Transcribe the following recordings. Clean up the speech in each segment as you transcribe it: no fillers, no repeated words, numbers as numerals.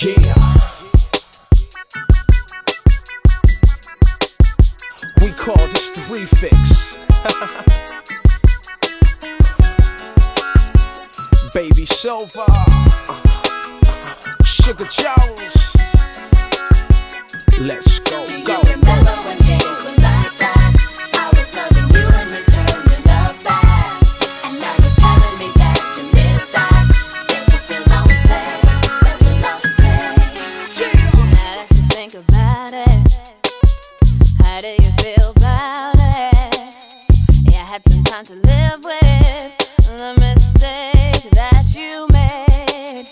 Yeah. We call this the refix. Baby Silver, Sugar Jones. Let's go. How do you feel about it? Yeah, I had some time to live with the mistake that you made.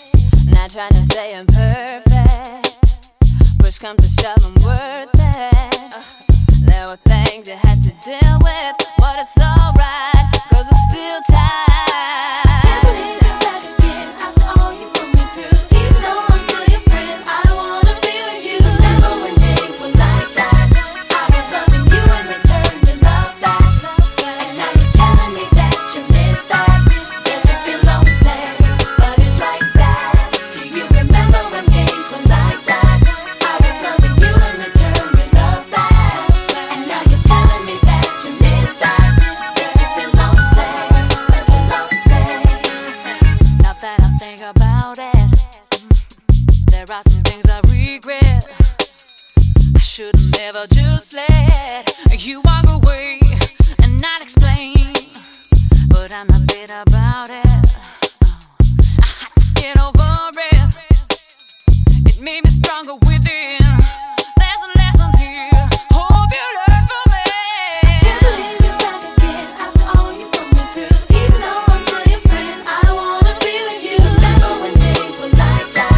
Not trying to say I'm perfect, push come to shove, I'm worth it. There were things you had to deal with, but it's alright, 'cause I'm still tired. There are some things I regret. I should've never just let you walk away and not explain. But I'm not bitter about it. I had to get over it. It made me stronger within. There's a lesson here. Hope you learn from it. I can't believe you're back again after all you put me through. Even though I'm still your friend, I don't wanna be with you. Remember when things were like that?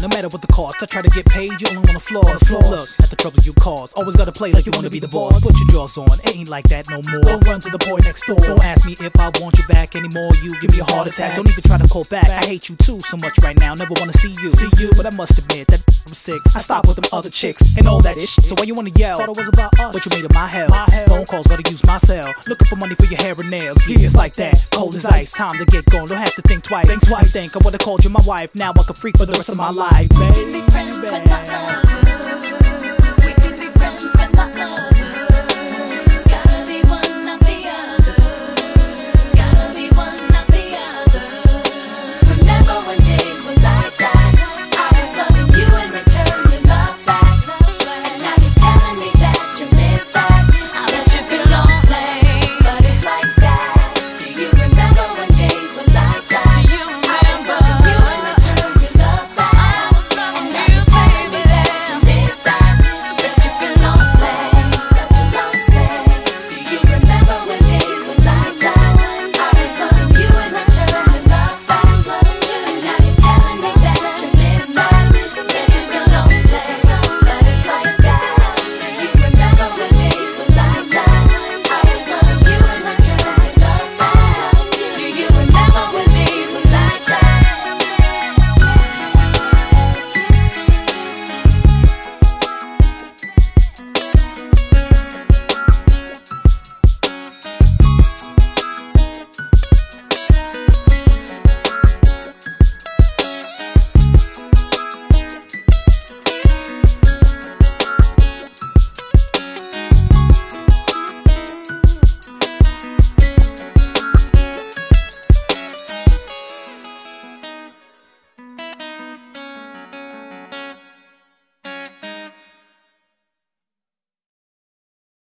No matter what the cost, I try to get paid, you only wanna floss. Look at the trouble you cause, always gotta play like you wanna be the boss. Put your jaws on, it ain't like that no more. Don't run to the boy next door. Don't ask me if I want you back anymore, you give me a heart attack. Don't even try to call back, I hate you too so much right now, never wanna see you. But I must admit that I'm sick, I stopped with them other chicks and all that shit. So why you wanna yell, thought it was about us, but you made it my hell. Phone calls, gotta use my cell, looking for money for your hair and nails. Yeah, it's like that, cold as ice, time to get going, don't have to think twice. I think I would've called you my wife, now I could freak for the rest of my life. Baby, friends, baby.